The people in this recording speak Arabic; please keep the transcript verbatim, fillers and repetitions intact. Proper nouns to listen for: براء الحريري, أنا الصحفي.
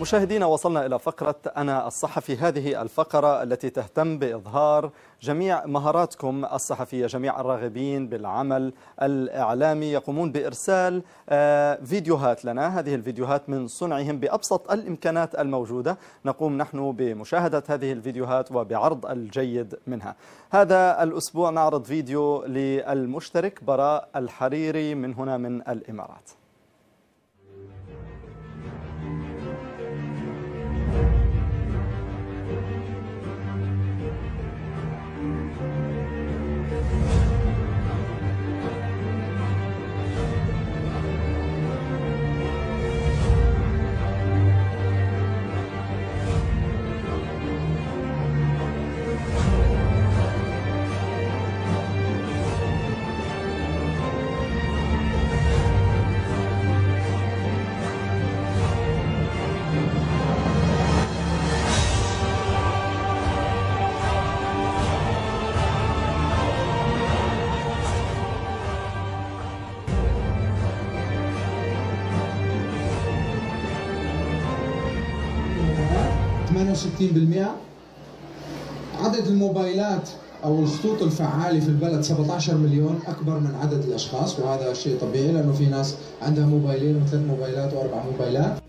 مشاهدينا، وصلنا إلى فقرة أنا الصحفي، هذه الفقرة التي تهتم بإظهار جميع مهاراتكم الصحفية. جميع الراغبين بالعمل الإعلامي يقومون بإرسال فيديوهات لنا، هذه الفيديوهات من صنعهم بأبسط الإمكانات الموجودة، نقوم نحن بمشاهدة هذه الفيديوهات وبعرض الجيد منها. هذا الأسبوع نعرض فيديو للمشترك براء الحريري من هنا من الإمارات. ثمانية وستين بالمئة عدد الموبايلات أو الخطوط الفعالة في البلد سبعة عشر مليون، أكبر من عدد الأشخاص، وهذا شيء طبيعي لأنه في ناس عندها موبايلين وثلاث موبايلات وأربع موبايلات.